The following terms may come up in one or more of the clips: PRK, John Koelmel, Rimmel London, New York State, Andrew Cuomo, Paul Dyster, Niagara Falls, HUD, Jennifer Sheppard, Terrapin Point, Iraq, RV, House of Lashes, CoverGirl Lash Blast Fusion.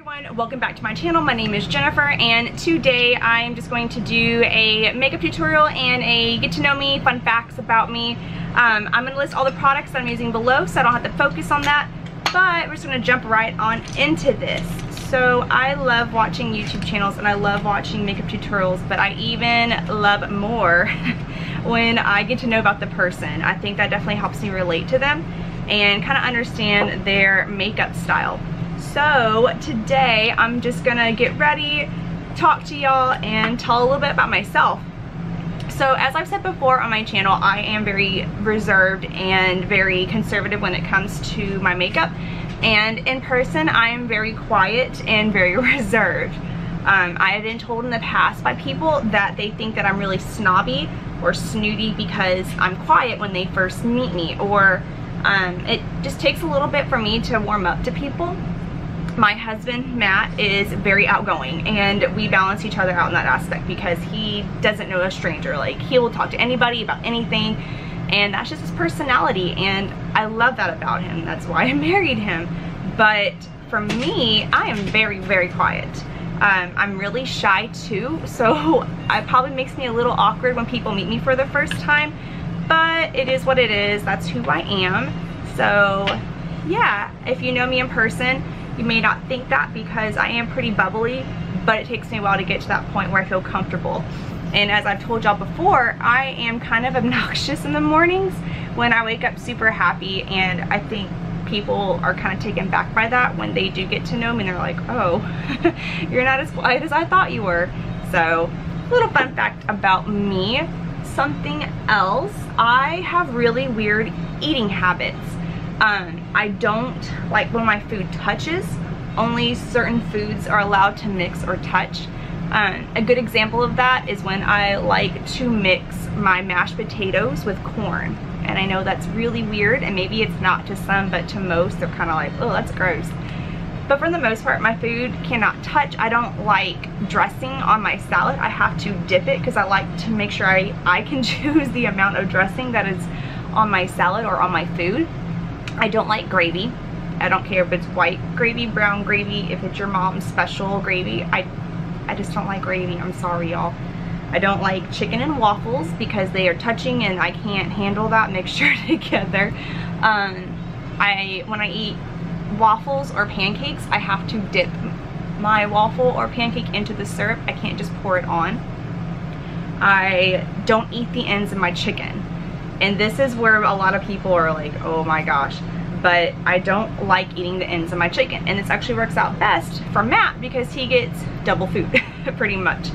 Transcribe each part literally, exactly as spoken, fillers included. Everyone, welcome back to my channel. My name is Jennifer and today I'm just going to do a makeup tutorial and a get to know me, fun facts about me. Um, I'm going to list all the products that I'm using below so I don't have to focus on that, but we're just going to jump right on into this. So I love watching YouTube channels and I love watching makeup tutorials, but I even love more when I get to know about the person. I think that definitely helps me relate to them and kind of understand their makeup style. So today I'm just gonna get ready, talk to y'all, and tell a little bit about myself. So as I've said before on my channel, I am very reserved and very conservative when it comes to my makeup, and in person I am very quiet and very reserved. um, I have been told in the past by people that they think that I'm really snobby or snooty because I'm quiet when they first meet me, or um, it just takes a little bit for me to warm up to people. My husband, Matt, is very outgoing and we balance each other out in that aspect because he doesn't know a stranger. Like, he will talk to anybody about anything, and that's just his personality, and I love that about him. That's why I married him. But for me, I am very, very quiet. Um, I'm really shy too, so it probably makes me a little awkward when people meet me for the first time, but it is what it is. That's who I am. So yeah, if you know me in person, you may not think that because I am pretty bubbly, but it takes me a while to get to that point where I feel comfortable. And as I've told y'all before, I am kind of obnoxious in the mornings when I wake up super happy, and I think people are kind of taken back by that when they do get to know me and they're like, oh, you're not as quiet as I thought you were. So, little fun fact about me. Something else, I have really weird eating habits. Um, I don't like when my food touches. Only certain foods are allowed to mix or touch. Um, a good example of that is when I like to mix my mashed potatoes with corn. And I know that's really weird, and maybe it's not to some, but to most they're kind of like, oh, that's gross. But for the most part, my food cannot touch. I don't like dressing on my salad. I have to dip it because I like to make sure I, I can choose the amount of dressing that is on my salad or on my food. I don't like gravy. I don't care if it's white gravy, brown gravy, if it's your mom's special gravy. I, I just don't like gravy. I'm sorry, y'all. I don't like chicken and waffles because they are touching and I can't handle that mixture together. Um, I when I eat waffles or pancakes, I have to dip my waffle or pancake into the syrup. I can't just pour it on. I don't eat the ends of my chicken. And this is where a lot of people are like, oh my gosh, but I don't like eating the ends of my chicken. And this actually works out best for Matt because he gets double food, pretty much.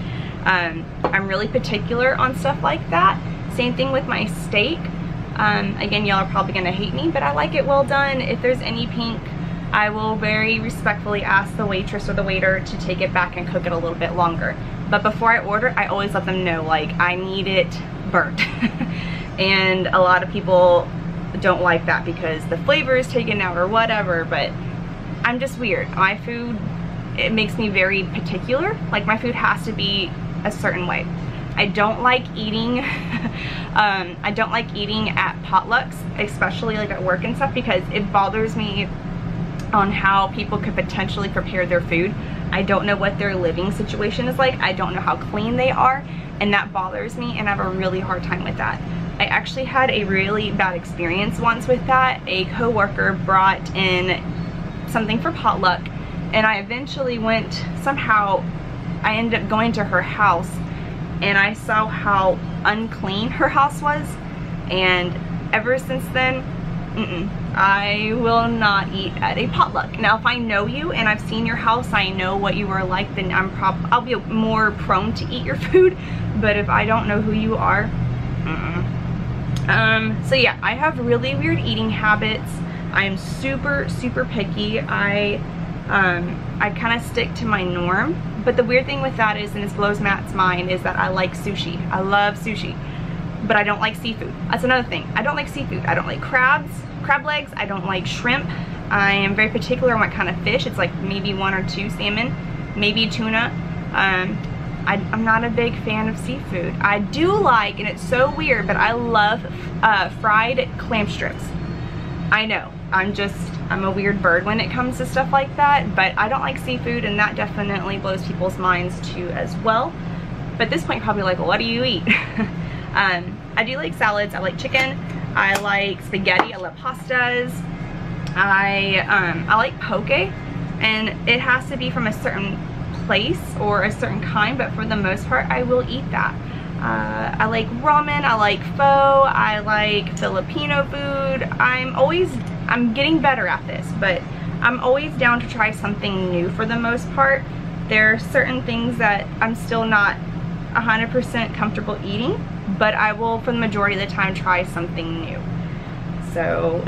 Um, I'm really particular on stuff like that. Same thing with my steak. Um, again, y'all are probably gonna hate me, but I like it well done. If there's any pink, I will very respectfully ask the waitress or the waiter to take it back and cook it a little bit longer. But before I order, I always let them know, like, I need it burnt. And a lot of people don't like that because the flavor is taken out or whatever, but I'm just weird. My food, it makes me very particular. Like, my food has to be a certain way. I don't like eating um, I don't like eating at potlucks, especially like at work and stuff, because it bothers me on how people could potentially prepare their food. I don't know what their living situation is like. I don't know how clean they are, and that bothers me, and I have a really hard time with that. I actually had a really bad experience once with that. A coworker brought in something for potluck, and I eventually went, somehow I ended up going to her house, and I saw how unclean her house was, and ever since then, mm-mm, I will not eat at a potluck. Now, if I know you and I've seen your house, I know what you are like, then I'm prob I'll be more prone to eat your food. But if I don't know who you are, mm-mm. Um, so yeah, I have really weird eating habits. I'm super, super picky. I, um, I kind of stick to my norm. But the weird thing with that is, and this blows Matt's mind, is that I like sushi. I love sushi. But I don't like seafood. That's another thing. I don't like seafood. I don't like crabs, crab legs. I don't like shrimp. I am very particular on what kind of fish. It's like maybe one or two salmon, maybe tuna. Um, I, I'm not a big fan of seafood. I do like, and it's so weird, but I love uh, fried clam strips. I know, I'm just, I'm a weird bird when it comes to stuff like that, but I don't like seafood, and that definitely blows people's minds too as well. But at this point, you're probably like, well, what do you eat? um, I do like salads. I like chicken. I like spaghetti. I love pastas. I, um, I like poke, and it has to be from a certain place or a certain kind, but for the most part, I will eat that. Uh, I like ramen, I like pho, I like Filipino food. I'm always, I'm getting better at this, but I'm always down to try something new for the most part. There are certain things that I'm still not one hundred percent comfortable eating, but I will, for the majority of the time, try something new. So,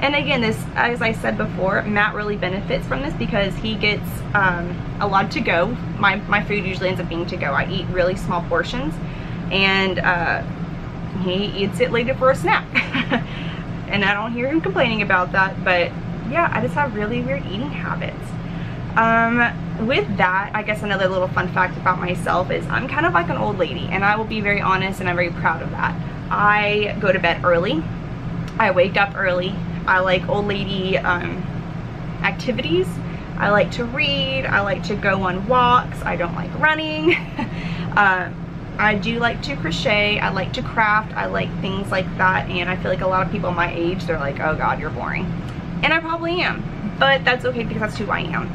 and again, this, as I said before, Matt really benefits from this because he gets um, a lot to go. My, my food usually ends up being to go. I eat really small portions, and uh, he eats it later for a snack. And I don't hear him complaining about that, but yeah, I just have really weird eating habits. Um, with that, I guess another little fun fact about myself is I'm kind of like an old lady, and I will be very honest, and I'm very proud of that. I go to bed early. I wake up early. I like old lady um, activities. I like to read. I like to go on walks. I don't like running. uh, I do like to crochet. I like to craft. I like things like that. And I feel like a lot of people my age, they're like, oh God, you're boring. And I probably am, but that's okay because that's who I am.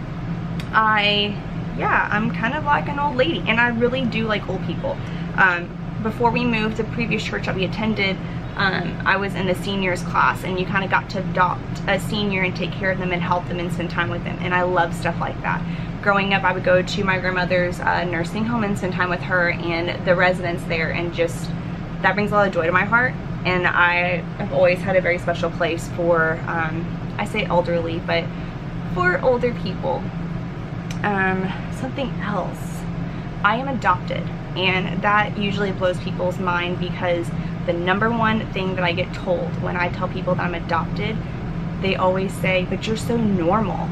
I, yeah, I'm kind of like an old lady, and I really do like old people. Um, before we moved to the previous church that we attended, Um, I was in the seniors class, and you kind of got to adopt a senior and take care of them and help them and spend time with them, and I love stuff like that. Growing up, I would go to my grandmother's uh, nursing home and spend time with her and the residents there, and just that brings a lot of joy to my heart. And I have always had a very special place for, um, I say elderly, but for older people. Um, something else, I am adopted, and that usually blows people's mind because the number one thing that I get told when I tell people that I'm adopted, they always say, but you're so normal.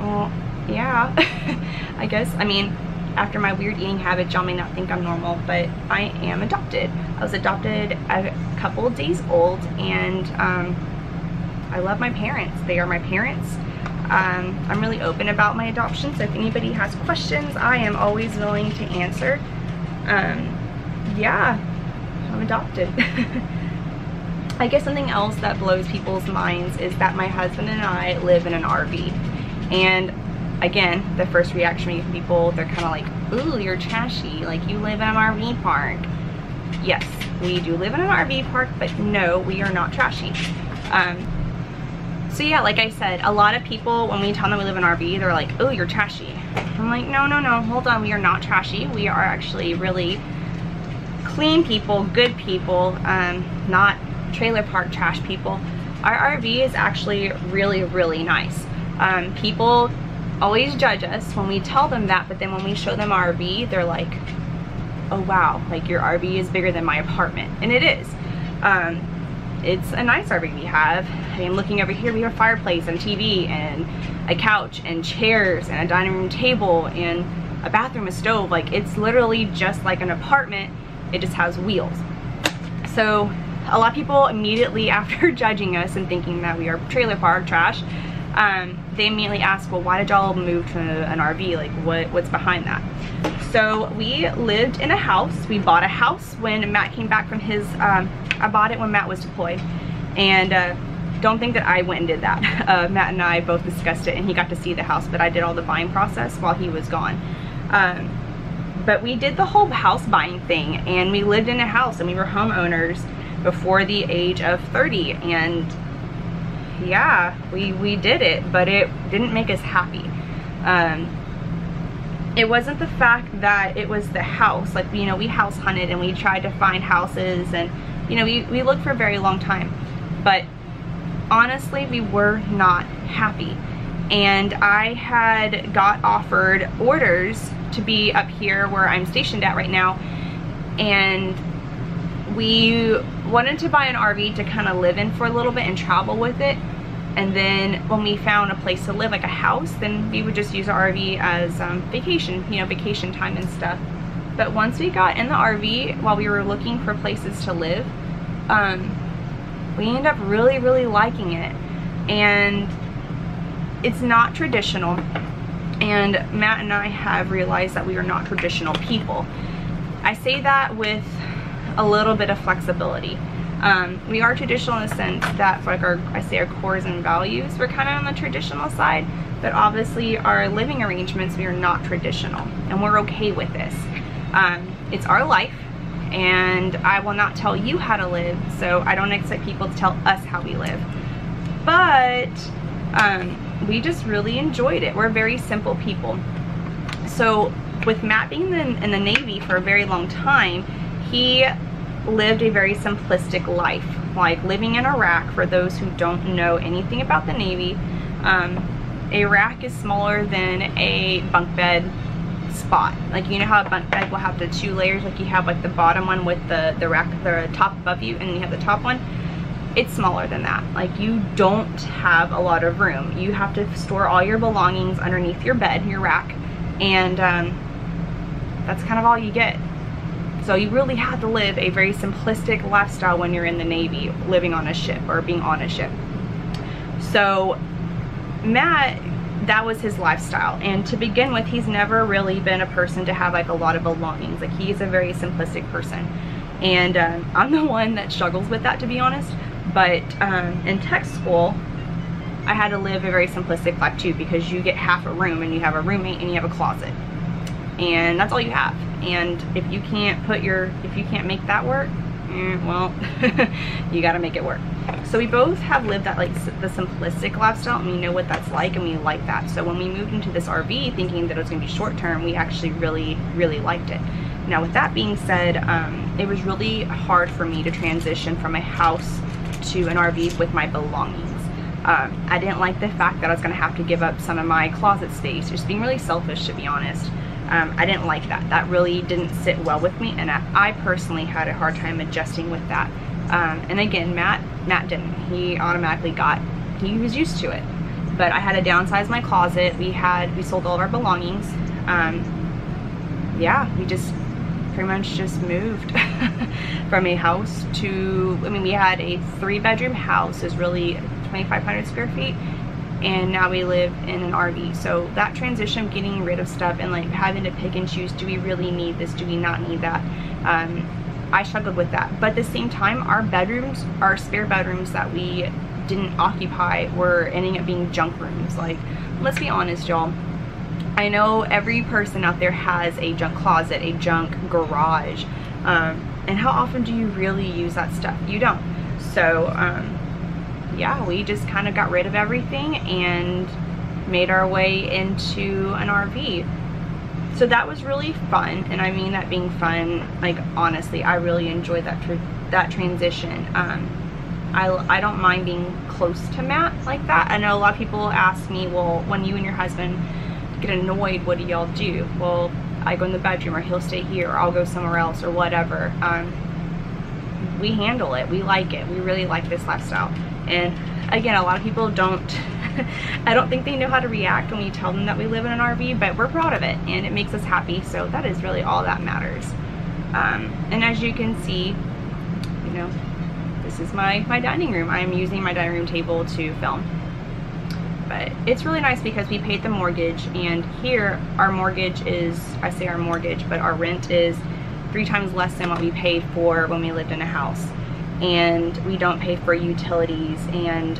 Well, yeah, I guess. I mean, after my weird eating habit, y'all may not think I'm normal, but I am adopted. I was adopted a couple of days old, and um, I love my parents. They are my parents. Um, I'm really open about my adoption, so if anybody has questions, I am always willing to answer. Um, yeah. I'm adopted. I guess something else that blows people's minds is that my husband and I live in an R V. And again, the first reaction of people, they're kind of like, ooh, you're trashy, like you live in an R V park. Yes, we do live in an R V park, but no, we are not trashy. Um, so yeah, like I said, a lot of people, when we tell them we live in an R V, they're like, oh, you're trashy. I'm like, no, no, no, hold on, we are not trashy. We are actually really clean people, good people, um, not trailer park trash people. Our R V is actually really, really nice. Um, people always judge us when we tell them that, but then when we show them our R V, they're like, oh wow, like your R V is bigger than my apartment. And it is. Um, it's a nice R V we have. I mean, looking over here, we have a fireplace and T V and a couch and chairs and a dining room table and a bathroom, a stove. Like, it's literally just like an apartment. It just has wheels. So a lot of people immediately after judging us and thinking that we are trailer park trash, um, they immediately ask, well, why did y'all move to an R V? Like, what, what's behind that? So we lived in a house. We bought a house when Matt came back from his, um, I bought it when Matt was deployed. And uh, don't think that I went and did that. Uh, Matt and I both discussed it, and he got to see the house, but I did all the buying process while he was gone. Um, But we did the whole house buying thing, and we lived in a house, and we were homeowners before the age of thirty, and yeah, we, we did it, but it didn't make us happy. Um, it wasn't the fact that it was the house. Like, you know, we house hunted, and we tried to find houses, and, you know, we, we looked for a very long time, but honestly, we were not happy. And I had got offered orders to be up here where I'm stationed at right now, and we wanted to buy an R V to kind of live in for a little bit and travel with it, and then when we found a place to live, like a house, then we would just use the R V as um, vacation, you know, vacation time and stuff. But once we got in the R V, while we were looking for places to live, um, we ended up really, really liking it. and it's not traditional, and Matt and I have realized that we are not traditional people. I say that with a little bit of flexibility. Um, we are traditional in the sense that, for like our, I say our cores and values, we're kind of on the traditional side, but obviously our living arrangements, we are not traditional, and we're okay with this. Um, it's our life, and I will not tell you how to live, so I don't expect people to tell us how we live. But um, we just really enjoyed it. We're very simple people. So with Matt being in, in the Navy for a very long time, he lived a very simplistic life, like living in Iraq. For those who don't know anything about the Navy, um, Iraq is smaller than a bunk bed spot. Like, you know how a bunk bed will have the two layers, like you have like the bottom one with the, the rack, the top above you, and you have the top one. It's smaller than that. Like, you don't have a lot of room. You have to store all your belongings underneath your bed, your rack, and um, that's kind of all you get. So you really have to live a very simplistic lifestyle when you're in the Navy, living on a ship or being on a ship. So Matt, that was his lifestyle. And to begin with, he's never really been a person to have like a lot of belongings. Like, he's a very simplistic person. And um, I'm the one that struggles with that, to be honest. But um, in tech school, I had to live a very simplistic life too, because you get half a room and you have a roommate and you have a closet. And that's all you have. And if you can't put your, if you can't make that work, eh, well, you gotta make it work. So we both have lived that, like, the simplistic lifestyle, and we know what that's like, and we like that. So when we moved into this R V thinking that it was gonna be short term, we actually really, really liked it. Now, with that being said, um, it was really hard for me to transition from a house to an R V with my belongings. Um, I didn't like the fact that I was gonna have to give up some of my closet space, just being really selfish, to be honest. Um, I didn't like that. That really didn't sit well with me, and I, I personally had a hard time adjusting with that. Um, and again, Matt, Matt didn't. He automatically got, he was used to it. But I had to downsize my closet. We had, we sold all of our belongings. Um, yeah, we just pretty much just moved from a house to, I mean, we had a three bedroom house, is really twenty-five hundred square feet. And now we live in an R V. So that transition, getting rid of stuff and like having to pick and choose, do we really need this, do we not need that, um, I struggled with that. But at the same time, our bedrooms, our spare bedrooms that we didn't occupy, were ending up being junk rooms. Like, let's be honest, y'all, I know every person out there has a junk closet, a junk garage, um, and how often do you really use that stuff? You don't. So um, yeah, we just kind of got rid of everything and made our way into an R V. So that was really fun, and I mean that being fun, like, honestly, I really enjoyed that tr that transition. Um, I, I don't mind being close to Matt like that. I know a lot of people ask me, well, when you and your husband get annoyed, what do y'all do? Well, I go in the bedroom, or he'll stay here, or I'll go somewhere else, or whatever. Um, we handle it. We like it. We really like this lifestyle. And again, a lot of people don't I don't think they know how to react when we tell them that we live in an R V, but we're proud of it, and it makes us happy. So that is really all that matters. Um, and as you can see, you know, this is my, my dining room. I'm using my dining room table to film. But it's really nice because we paid the mortgage, and here our mortgage is, I say our mortgage, but our rent is three times less than what we paid for when we lived in a house. And we don't pay for utilities, and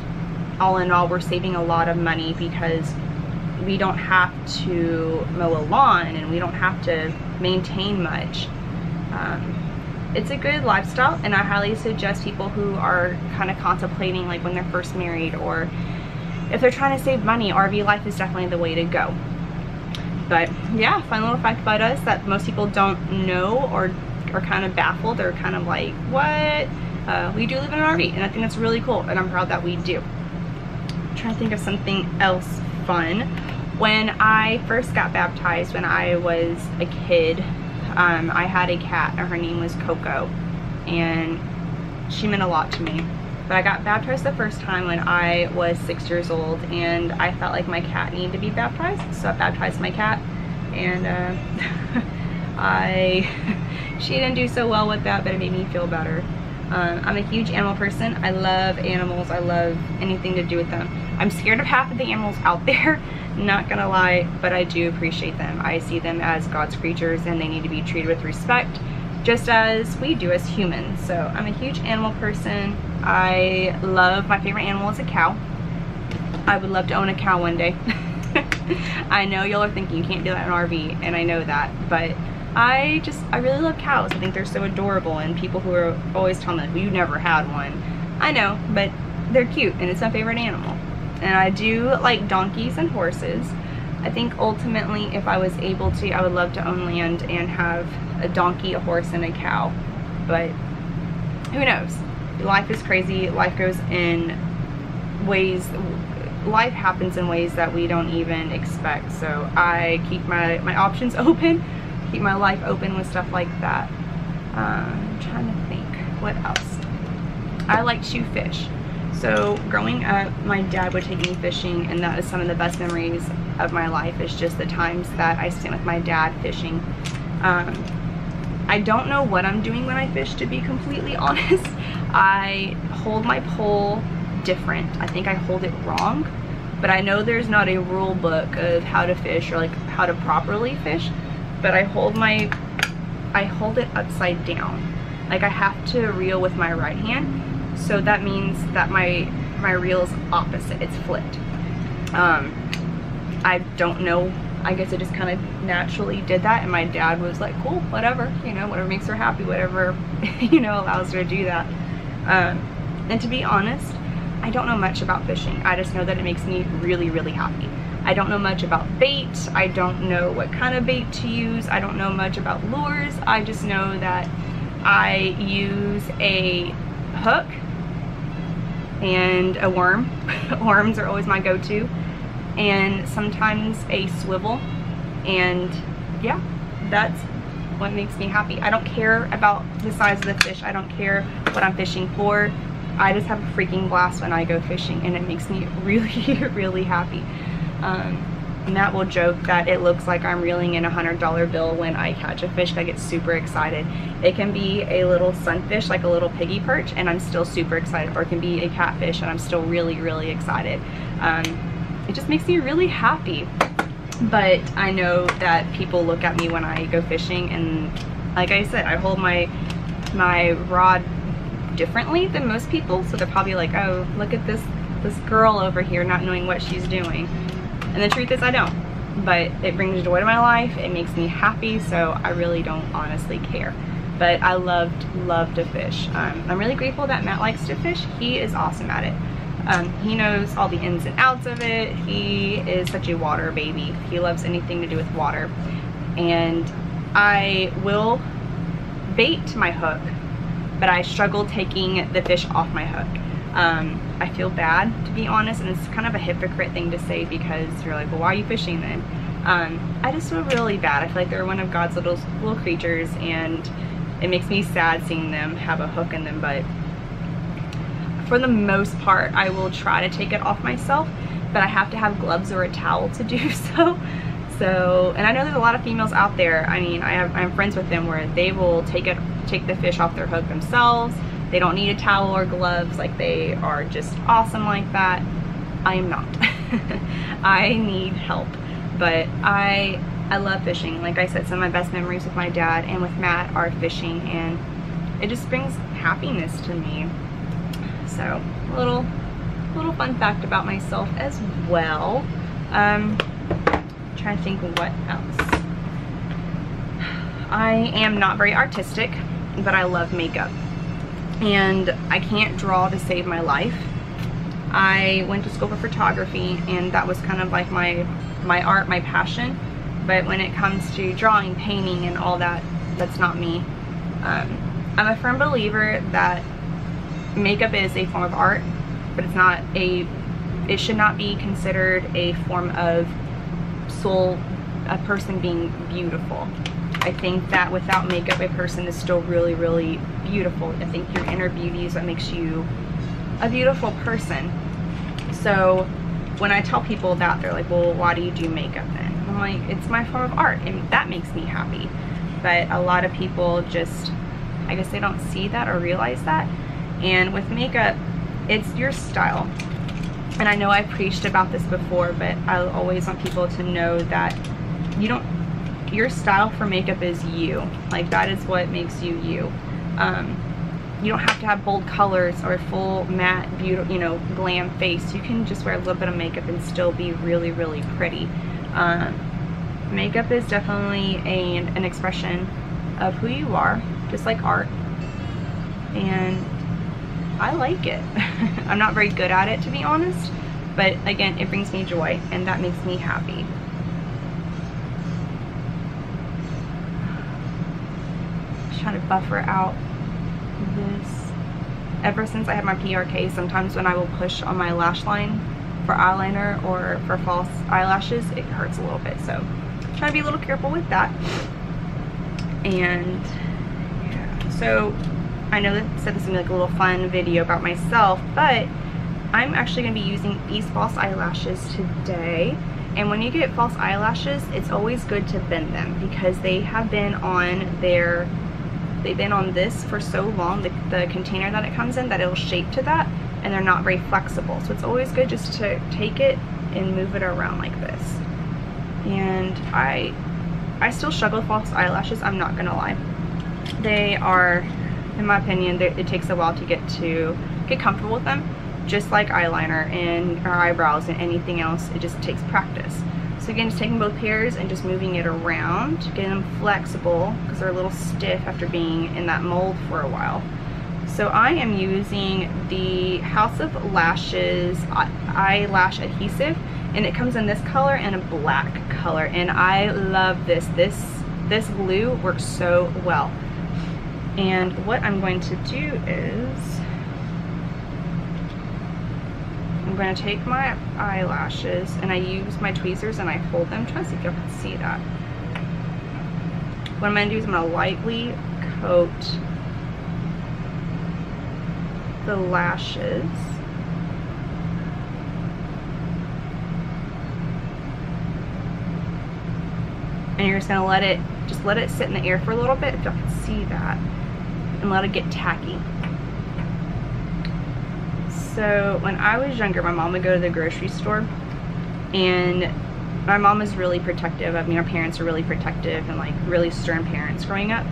all in all, we're saving a lot of money because we don't have to mow a lawn, and we don't have to maintain much. Um, it's a good lifestyle, and I highly suggest people who are kind of contemplating, like, when they're first married, or if they're trying to save money, R V life is definitely the way to go. But yeah, fun little fact about us that most people don't know, or are kind of baffled, or kind of like, what? Uh, we do live in an R V, and I think that's really cool, and I'm proud that we do. I'm trying to think of something else fun. When I first got baptized, when I was a kid, um, I had a cat, and her name was Coco, and she meant a lot to me. But I got baptized the first time when I was six years old, and I felt like my cat needed to be baptized, so I baptized my cat, and uh, I she didn't do so well with that, but it made me feel better. Um, I'm a huge animal person. I love animals. I love anything to do with them. I'm scared of half of the animals out there, not gonna lie, but I do appreciate them. I see them as God's creatures and they need to be treated with respect, just as we do as humans. So I'm a huge animal person. I love, my favorite animal is a cow. I would love to own a cow one day. I know y'all are thinking you can't do that in an R V, and I know that, but I just, I really love cows. I think they're so adorable, and people who are always telling me, well, you never had one. I know, but they're cute, and it's my favorite animal. And I do like donkeys and horses. I think ultimately, if I was able to, I would love to own land and have a donkey, a horse, and a cow, but who knows? Life is crazy. Life goes in ways, life happens in ways that we don't even expect, so I keep my, my options open, keep my life open with stuff like that. Um, I'm trying to think, what else? I like to fish. So growing up, my dad would take me fishing, and that is some of the best memories of my life, is just the times that I spent with my dad fishing. Um, I don't know what I'm doing when I fish, to be completely honest. I hold my pole different. I think I hold it wrong, but I know there's not a rule book of how to fish or like how to properly fish, but I hold my, I hold it upside down. Like I have to reel with my right hand, so that means that my, my reel is opposite, it's flipped. Um, I don't know, I guess I just kind of naturally did that, and my dad was like, cool, whatever, you know, whatever makes her happy, whatever, you know, allows her to do that. Um, and to be honest, I don't know much about fishing. I just know that it makes me really, really happy. I don't know much about bait. I don't know what kind of bait to use. I don't know much about lures. I just know that I use a hook and a worm. Worms are always my go-to. And sometimes a swivel, and yeah, that's what makes me happy. I don't care about the size of the fish. I don't care what I'm fishing for. I just have a freaking blast when I go fishing, and it makes me really, really happy. Um, Matt will joke that it looks like I'm reeling in a hundred dollar bill when I catch a fish. I get super excited. It can be a little sunfish, like a little piggy perch, and I'm still super excited, or it can be a catfish, and I'm still really, really excited. Um, It just makes me really happy. But I know that people look at me when I go fishing, and like I said, I hold my my rod differently than most people, so they're probably like, oh, look at this this girl over here not knowing what she's doing. And the truth is I don't, but it brings joy to my life. It makes me happy, so I really don't honestly care. But I loved loved to fish. um, I'm really grateful that Matt likes to fish. He is awesome at it. Um, he knows all the ins and outs of it. He is such a water baby. He loves anything to do with water. And I will bait my hook, but I struggle taking the fish off my hook. Um, I feel bad, to be honest, and it's kind of a hypocrite thing to say, because you're like, well, why are you fishing then? Um, I just feel really bad. I feel like they're one of God's little, little creatures, and it makes me sad seeing them have a hook in them, but for the most part, I will try to take it off myself, but I have to have gloves or a towel to do so. So, and I know there's a lot of females out there. I mean, I have, I'm friends with them where they will take it, take the fish off their hook themselves. They don't need a towel or gloves. Like, they are just awesome like that. I am not. I need help, but I, I love fishing. Like I said, some of my best memories with my dad and with Matt are fishing, and it just brings happiness to me. So, little little fun fact about myself as well. Um, trying to think what else. I am not very artistic, but I love makeup, and I can't draw to save my life. I went to school for photography, and that was kind of like my my art, my passion. But when it comes to drawing, painting, and all that, that's not me. Um, I'm a firm believer that makeup is a form of art, but it's not a, it should not be considered a form of soul, a person being beautiful. I think that without makeup, a person is still really, really beautiful. I think your inner beauty is what makes you a beautiful person. So when I tell people that, they're like, well, why do you do makeup then? I'm like, it's my form of art, and that makes me happy. But a lot of people just I guess they don't see that or realize that. And with makeup, it's your style. And I know I preached about this before, but I always want people to know that you don't, your style for makeup is you. Like, that is what makes you you. Um, you don't have to have bold colors or full matte, beautiful, you know, glam face. You can just wear a little bit of makeup and still be really, really pretty. Um, makeup is definitely a, an expression of who you are, just like art. And I like it. I'm not very good at it, to be honest, but again, it brings me joy, and that makes me happy. Just trying to buffer out this. Ever since I had my P R K, sometimes when I will push on my lash line for eyeliner or for false eyelashes, it hurts a little bit, so try to be a little careful with that. And yeah, so I know that I said this is going to be like a little fun video about myself, but I'm actually going to be using these false eyelashes today. And when you get false eyelashes, it's always good to bend them, because they have been on their, they've been on this for so long, the, the container that it comes in, that it'll shape to that, and they're not very flexible. So it's always good just to take it and move it around like this. And I, I still struggle with false eyelashes, I'm not going to lie. They are, in my opinion, it takes a while to get to get comfortable with them, just like eyeliner and or eyebrows and anything else. It just takes practice. So again, just taking both pairs and just moving it around, getting them flexible, because they're a little stiff after being in that mold for a while. So I am using the House of Lashes eyelash adhesive, and it comes in this color and a black color, and I love this. This this glue works so well. And what I'm going to do is, I'm going to take my eyelashes, and I use my tweezers and I fold them. I'm trying to see if y'all can see that. What I'm going to do is I'm going to lightly coat the lashes. And you're just going to let it, just let it sit in the air for a little bit, if y'all can see that. And let it get tacky. So when I was younger, my mom would go to the grocery store, and my mom is really protective. I mean, our parents are really protective and like really stern parents growing up,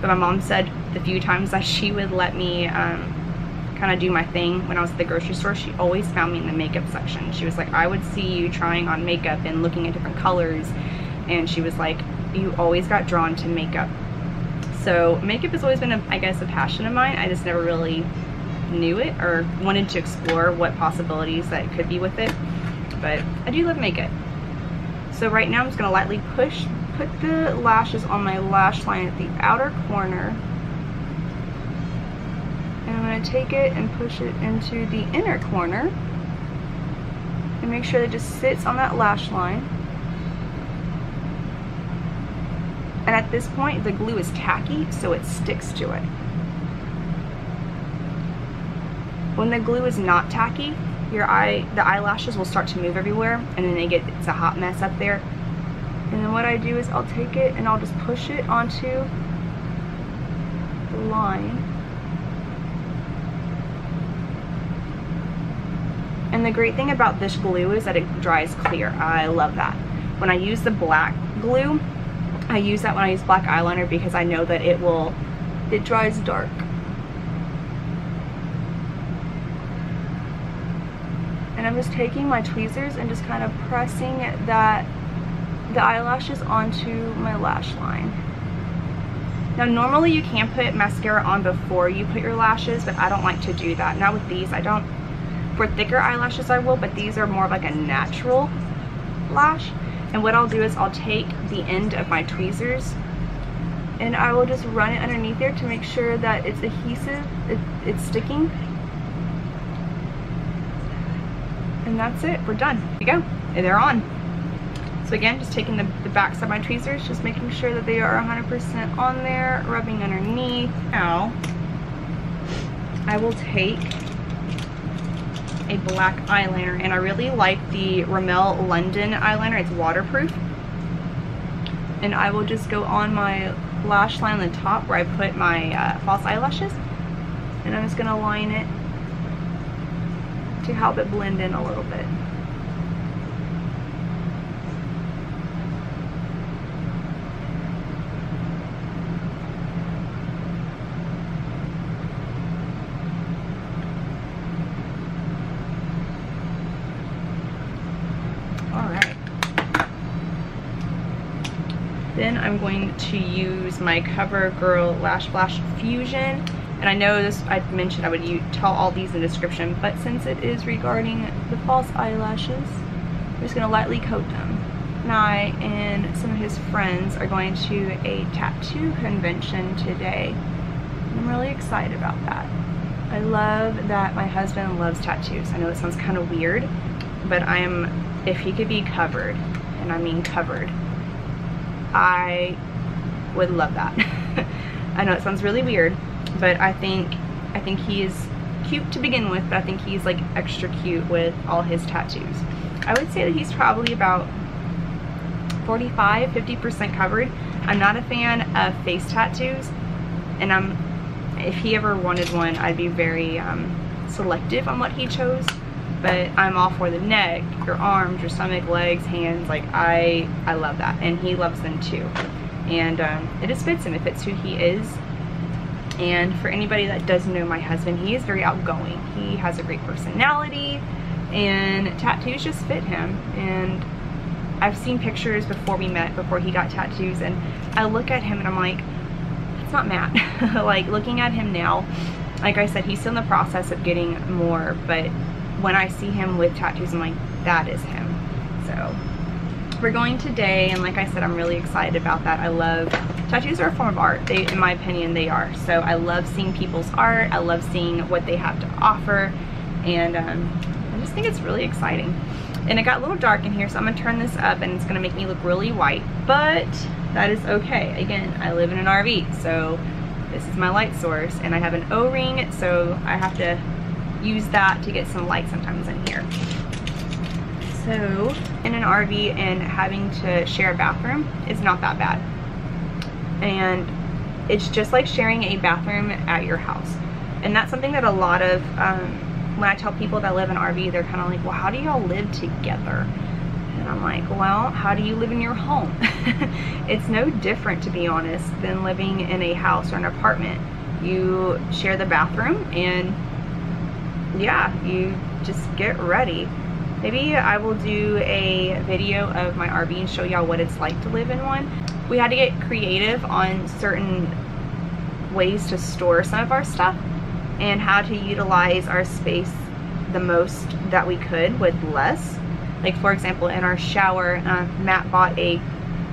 but my mom said the few times that she would let me um, kind of do my thing when I was at the grocery store, she always found me in the makeup section. She was like, I would see you trying on makeup and looking at different colors, and she was like, you always got drawn to makeup. So makeup has always been, a, I guess, a passion of mine. I just never really knew it or wanted to explore what possibilities that could be with it. But I do love makeup. So right now I'm just going to lightly push, put the lashes on my lash line at the outer corner. And I'm going to take it and push it into the inner corner. And make sure that it just sits on that lash line. And at this point, the glue is tacky, so it sticks to it. When the glue is not tacky, your eye, the eyelashes will start to move everywhere, and then they get, it's a hot mess up there. And then what I do is I'll take it and I'll just push it onto the line. And the great thing about this glue is that it dries clear. I love that. When I use the black glue, I use that when I use black eyeliner, because I know that it will, it dries dark. And I'm just taking my tweezers and just kind of pressing that, the eyelashes onto my lash line. Now normally you can put mascara on before you put your lashes, but I don't like to do that. Not with these, I don't. For thicker eyelashes I will, but these are more of like a natural lash. And what I'll do is I'll take the end of my tweezers and I will just run it underneath there to make sure that it's adhesive, it, it's sticking. And that's it, we're done. There you go, and they're on. So again, just taking the, the back side of my tweezers, just making sure that they are one hundred percent on there, rubbing underneath. Now, I will take a black eyeliner, and I really like the Rimmel London eyeliner. It's waterproof, and I will just go on my lash line on the top where I put my uh, false eyelashes, and I'm just going to line it to help it blend in a little bit. Then I'm going to use my CoverGirl Lash Blast Fusion, and I know this, I mentioned I would use, tell all these in the description, but since it is regarding the false eyelashes, I'm just going to lightly coat them. Nye and some of his friends are going to a tattoo convention today, and I'm really excited about that. I love that my husband loves tattoos. I know it sounds kind of weird, but I am, if he could be covered, and I mean covered, I would love that. I know it sounds really weird, but I think I think he is cute to begin with, but I think he's like extra cute with all his tattoos. I would say that he's probably about forty-five, fifty percent covered. I'm not a fan of face tattoos, and I'm, if he ever wanted one, I'd be very um, selective on what he chose, but I'm all for the neck, your arms, your stomach, legs, hands. Like I I love that, and he loves them too, and um, it just fits him. It fits who he is. And for anybody that doesn't know my husband, he is very outgoing. He has a great personality, and tattoos just fit him. And I've seen pictures before we met, before he got tattoos, and I look at him and I'm like, that's not Matt. Like looking at him now, like I said, he's still in the process of getting more, but when I see him with tattoos, I'm like, that is him. So we're going today, and like I said, I'm really excited about that. I love, tattoos are a form of art. They, in my opinion, they are. So I love seeing people's art. I love seeing what they have to offer, and um, I just think it's really exciting. And it got a little dark in here, so I'm gonna turn this up, and it's gonna make me look really white, but that is okay. Again, I live in an R V, so this is my light source, and I have an O-ring, so I have to use that to get some light sometimes in here. So in an R V and having to share a bathroom is not that bad, and it's just like sharing a bathroom at your house. And that's something that a lot of um, when I tell people that live in R V, they're kind of like, well, how do y'all live together? And I'm like, well, how do you live in your home? It's no different, to be honest, than living in a house or an apartment. You share the bathroom, and yeah, you just get ready. Maybe I will do a video of my R V and show y'all what it's like to live in one. We had to get creative on certain ways to store some of our stuff and how to utilize our space the most that we could with less. Like for example, in our shower, uh, Matt bought a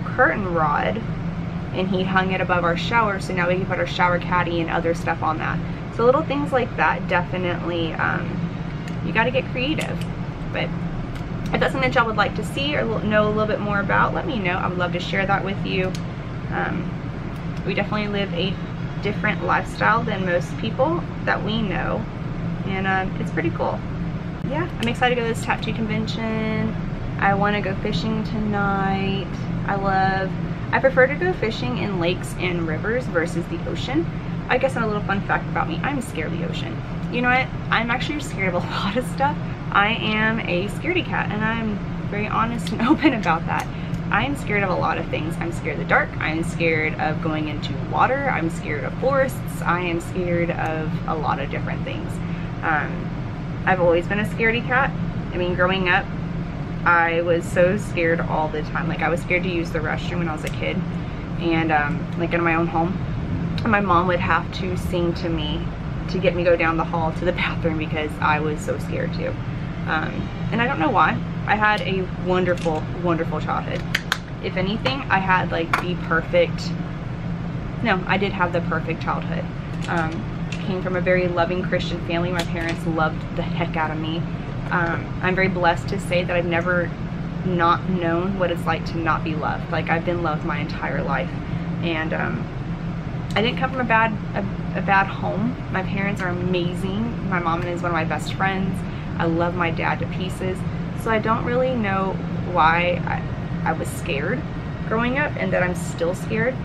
curtain rod and he hung it above our shower, so now we can put our shower caddy and other stuff on that. So little things like that, definitely, um, you got to get creative. But if that's something that y'all would like to see or know a little bit more about, let me know. I would love to share that with you. Um, we definitely live a different lifestyle than most people that we know, and um, it's pretty cool. Yeah, I'm excited to go to this tattoo convention. I want to go fishing tonight. I love, I prefer to go fishing in lakes and rivers versus the ocean. I guess a little fun fact about me, I'm scared of the ocean. You know what? I'm actually scared of a lot of stuff. I am a scaredy cat, and I'm very honest and open about that. I'm scared of a lot of things. I'm scared of the dark. I'm scared of going into water. I'm scared of forests. I am scared of a lot of different things. Um, I've always been a scaredy cat. I mean, growing up, I was so scared all the time. Like, I was scared to use the restroom when I was a kid, and um, like in my own home. My mom would have to sing to me to get me go down the hall to the bathroom because I was so scared too. Um, and I don't know why. I had a wonderful, wonderful childhood. If anything, I had like the perfect, no, I did have the perfect childhood. Um, came from a very loving Christian family. My parents loved the heck out of me. Um, I'm very blessed to say that I've never not known what it's like to not be loved. Like, I've been loved my entire life. And um, I didn't come from a bad a, a bad home. My parents are amazing. My mom is one of my best friends. I love my dad to pieces. So I don't really know why I, I was scared growing up, and that I'm still scared.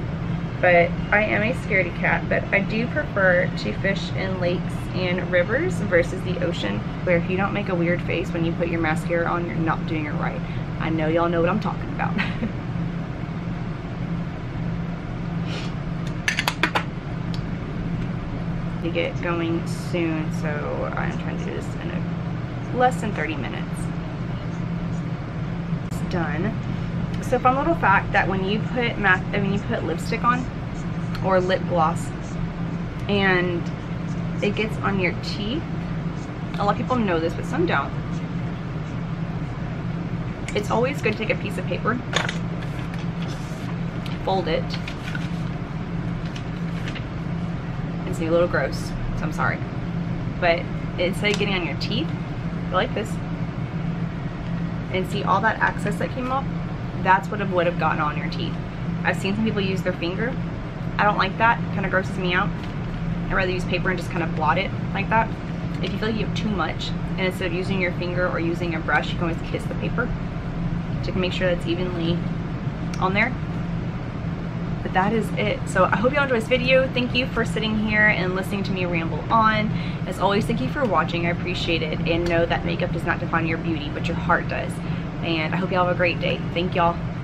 but I am a scaredy cat, but I do prefer to fish in lakes and rivers versus the ocean, where if you don't make a weird face when you put your mascara on, you're not doing it right. I know y'all know what I'm talking about. To get going soon, so I'm trying to do this in a, less than thirty minutes. It's done. So fun little fact that when you put math, I mean, you put lipstick on or lip gloss and it gets on your teeth. A lot of people know this, but some don't. It's always good to take a piece of paper, fold it. It's a little gross, so I'm sorry. But instead of getting on your teeth, like this, and see all that excess that came off, that's what it would have gotten on your teeth. I've seen some people use their finger. I don't like that, it kind of grosses me out. I'd rather use paper and just kind of blot it like that. If you feel like you have too much, and instead of using your finger or using a brush, you can always kiss the paper to make sure that's evenly on there. But that is it. So I hope y'all enjoyed this video. Thank you for sitting here and listening to me ramble on. As always, thank you for watching. I appreciate it. And know that makeup does not define your beauty, but your heart does. And I hope y'all have a great day. Thank y'all.